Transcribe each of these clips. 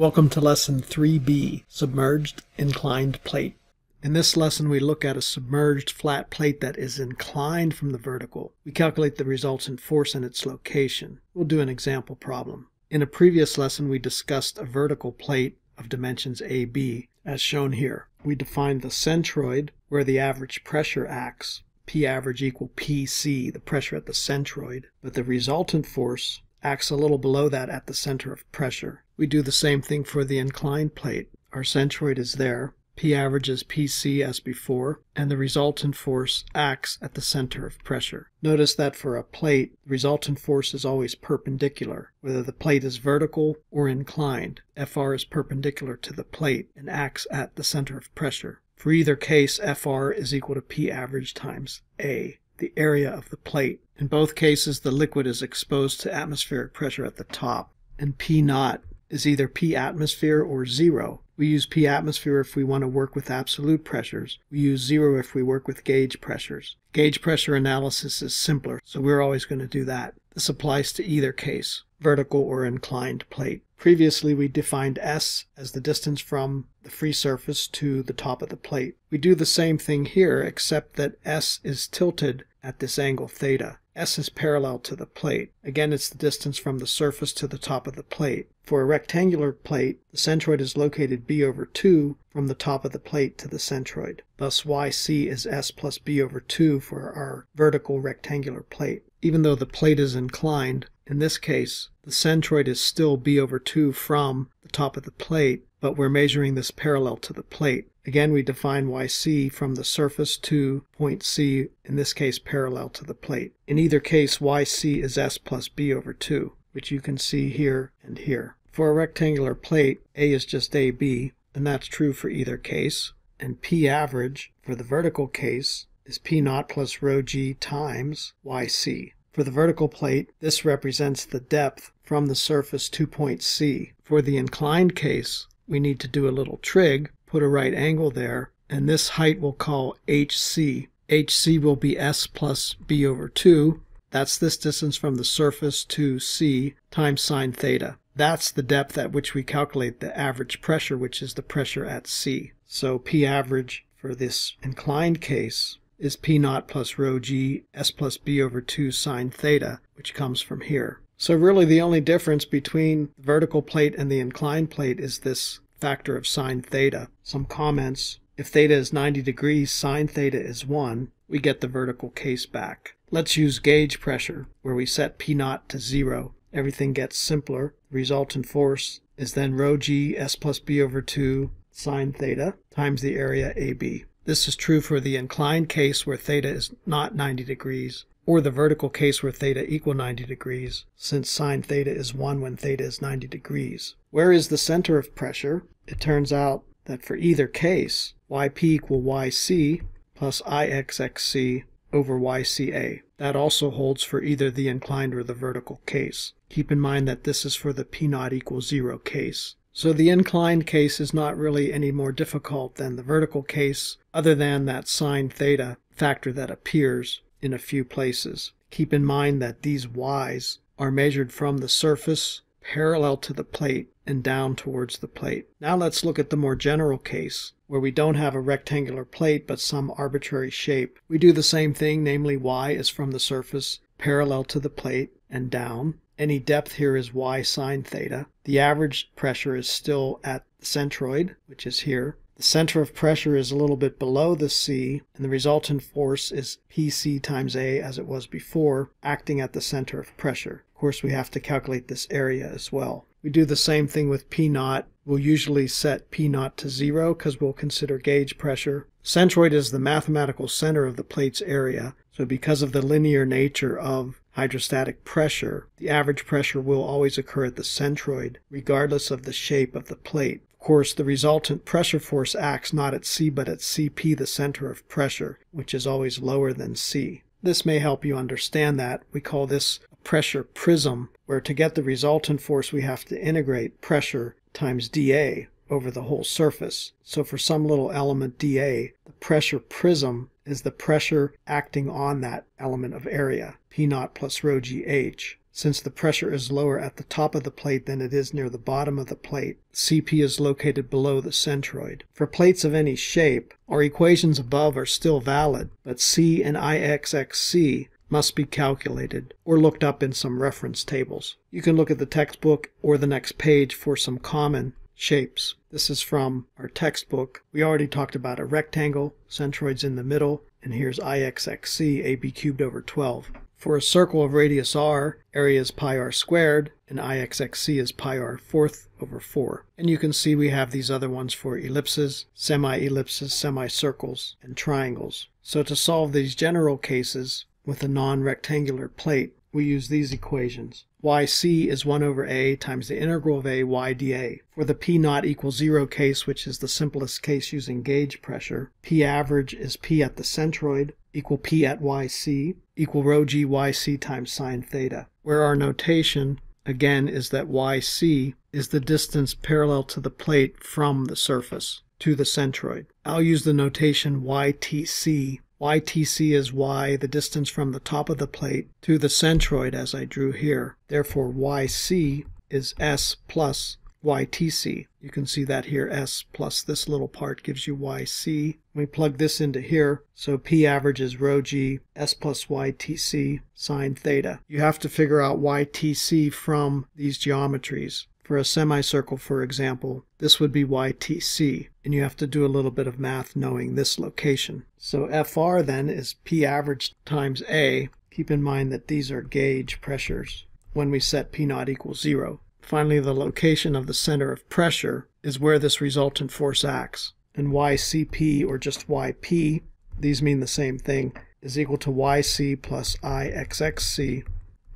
Welcome to Lesson 3B, Submerged Inclined Plate. In this lesson we look at a submerged flat plate that is inclined from the vertical. We calculate the resultant force and its location. We'll do an example problem. In a previous lesson we discussed a vertical plate of dimensions AB, as shown here. We defined the centroid, where the average pressure acts. P average equal PC, the pressure at the centroid, but the resultant force acts a little below that at the center of pressure. We do the same thing for the inclined plate. Our centroid is there, P average is PC as before, and the resultant force acts at the center of pressure. Notice that for a plate, the resultant force is always perpendicular, whether the plate is vertical or inclined. FR is perpendicular to the plate and acts at the center of pressure. For either case, FR is equal to P average times A, the area of the plate. In both cases, the liquid is exposed to atmospheric pressure at the top, and P naught is either P atmosphere or zero. We use P atmosphere if we want to work with absolute pressures. We use zero if we work with gauge pressures. Gauge pressure analysis is simpler, so we're always going to do that. This applies to either case, vertical or inclined plate. Previously, we defined S as the distance from the free surface to the top of the plate. We do the same thing here, except that S is tilted at this angle theta. S is parallel to the plate. Again, it's the distance from the surface to the top of the plate. For a rectangular plate, the centroid is located b over 2 from the top of the plate to the centroid. Thus, YC is S plus b over 2 for our vertical rectangular plate. Even though the plate is inclined, in this case, the centroid is still b over 2 from the top of the plate, but we're measuring this parallel to the plate. Again, we define YC from the surface to point C, in this case parallel to the plate. In either case, YC is S plus B over 2, which you can see here and here. For a rectangular plate, A is just AB, and that's true for either case. And P average, for the vertical case, is P naught plus rho G times YC. For the vertical plate, this represents the depth from the surface to point C. For the inclined case, we need to do a little trig, put a right angle there, and this height we'll call HC. HC will be S plus B over 2. That's this distance from the surface to C times sine theta. That's the depth at which we calculate the average pressure, which is the pressure at C. So P average for this inclined case is P naught plus rho G S plus B over 2 sine theta, which comes from here. So really the only difference between the vertical plate and the inclined plate is this factor of sine theta. Some comments: if theta is 90 degrees, sine theta is 1, we get the vertical case back. Let's use gauge pressure, where we set P naught to 0. Everything gets simpler. The resultant force is then rho G S plus B over 2 sine theta times the area AB. This is true for the inclined case where theta is not 90 degrees, or the vertical case where theta equal 90 degrees, since sine theta is 1 when theta is 90 degrees. Where is the center of pressure? It turns out that for either case, YP equal YC plus IXXC over YCA. That also holds for either the inclined or the vertical case. Keep in mind that this is for the P naught equals 0 case. So the inclined case is not really any more difficult than the vertical case, other than that sine theta factor that appears in a few places. Keep in mind that these y's are measured from the surface parallel to the plate and down towards the plate. Now let's look at the more general case, where we don't have a rectangular plate but some arbitrary shape. We do the same thing, namely y is from the surface parallel to the plate and down. Any depth here is y sine theta. The average pressure is still at the centroid, which is here. The center of pressure is a little bit below the C, and the resultant force is PC times A as it was before, acting at the center of pressure. Of course, we have to calculate this area as well. We do the same thing with P naught. We'll usually set P naught to 0 because we'll consider gauge pressure. Centroid is the mathematical center of the plate's area, so because of the linear nature of hydrostatic pressure, the average pressure will always occur at the centroid, regardless of the shape of the plate. Of course, the resultant pressure force acts not at C but at CP, the center of pressure, which is always lower than C. This may help you understand that. We call this a pressure prism, where to get the resultant force we have to integrate pressure times dA over the whole surface. So for some little element dA, the pressure prism is the pressure acting on that element of area, P naught plus rho GH. Since the pressure is lower at the top of the plate than it is near the bottom of the plate, Cp is located below the centroid. For plates of any shape, our equations above are still valid, but C and IXXC must be calculated or looked up in some reference tables. You can look at the textbook or the next page for some common shapes. This is from our textbook. We already talked about a rectangle, centroids in the middle, and here's IXXC, AB cubed over 12. For a circle of radius r, area is pi r squared, and IXXC is pi r fourth over 4. And you can see we have these other ones for ellipses, semi-ellipses, semicircles, and triangles. So to solve these general cases with a non-rectangular plate, we use these equations. Yc is 1 over a times the integral of a y dA. For the p naught equals 0 case, which is the simplest case using gauge pressure, p average is p at the centroid, equal p at yc, equal rho g yc times sine theta, where our notation, again, is that yc is the distance parallel to the plate from the surface to the centroid. I'll use the notation ytc. ytc is y, the distance from the top of the plate to the centroid as I drew here. Therefore, yc is s plus ytc. You can see that here, s plus this little part gives you yc. We plug this into here, so p average is rho g, s plus ytc, sine theta. You have to figure out ytc from these geometries. For a semicircle, for example, this would be ytc, and you have to do a little bit of math knowing this location. So FR then is P average times A. Keep in mind that these are gauge pressures when we set P naught equals 0. Finally, the location of the center of pressure is where this resultant force acts. And YCP, or just YP, these mean the same thing, is equal to YC plus IXXC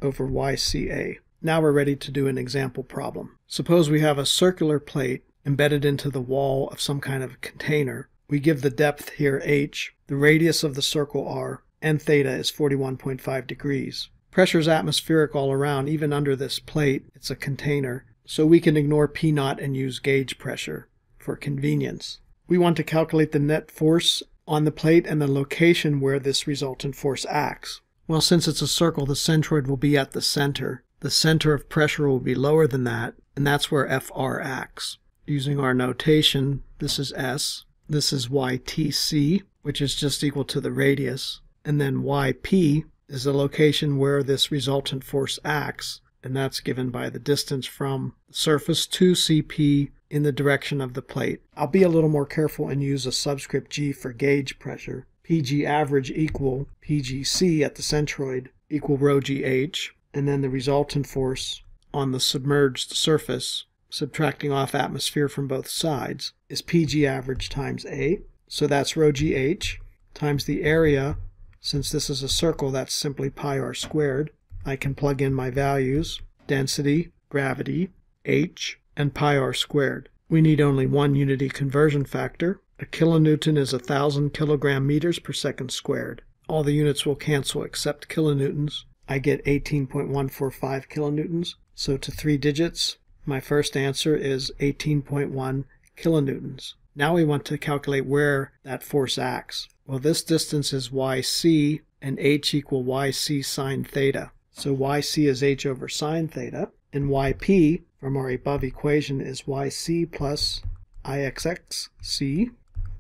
over YCA. Now we're ready to do an example problem. Suppose we have a circular plate embedded into the wall of some kind of container. We give the depth here h, the radius of the circle r, and theta is 41.5 degrees. Pressure is atmospheric all around, even under this plate. It's a container, so we can ignore P naught and use gauge pressure for convenience. We want to calculate the net force on the plate and the location where this resultant force acts. Well, since it's a circle, the centroid will be at the center. The center of pressure will be lower than that, and that's where FR acts. Using our notation, this is S, this is YTC, which is just equal to the radius, and then YP is the location where this resultant force acts, and that's given by the distance from the surface to CP in the direction of the plate. I'll be a little more careful and use a subscript G for gauge pressure. PG average equal PGC at the centroid equal rho GH. And then the resultant force on the submerged surface, subtracting off atmosphere from both sides, is PG average times A. So that's rho GH times the area. Since this is a circle, that's simply pi r squared. I can plug in my values, density, gravity, h, and pi r squared. We need only one unity conversion factor. A kilonewton is 1,000 kilogram meters per second squared. All the units will cancel except kilonewtons. I get 18.145 kilonewtons. So to three digits, my first answer is 18.1 kilonewtons. Now we want to calculate where that force acts. Well, this distance is yc, and h equal yc sine theta. So yc is h over sine theta, and yp from our above equation is yc plus IXXC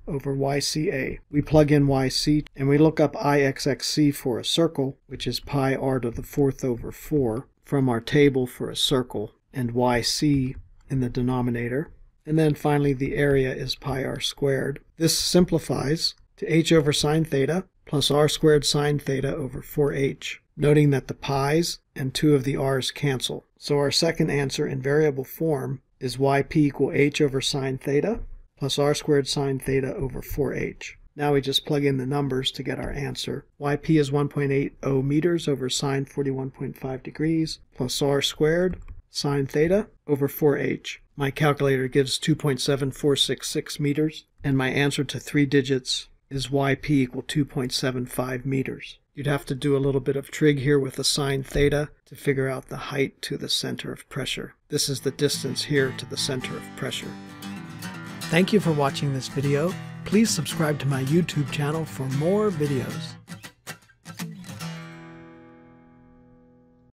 over YCA. We plug in YC and we look up IXXC for a circle, which is pi r to the fourth over 4 from our table for a circle, and YC in the denominator. And then finally the area is pi r squared. This simplifies to h over sine theta plus r squared sine theta over 4h, noting that the pi's and two of the r's cancel. So our second answer in variable form is YP equal h over sine theta plus r squared sine theta over 4h. Now we just plug in the numbers to get our answer. Yp is 1.80 meters over sine 41.5 degrees plus r squared sine theta over 4h. My calculator gives 2.7466 meters, and my answer to three digits is Yp equal 2.75 meters. You'd have to do a little bit of trig here with the sine theta to figure out the height to the center of pressure. This is the distance here to the center of pressure. Thank you for watching this video. Please subscribe to my YouTube channel for more videos.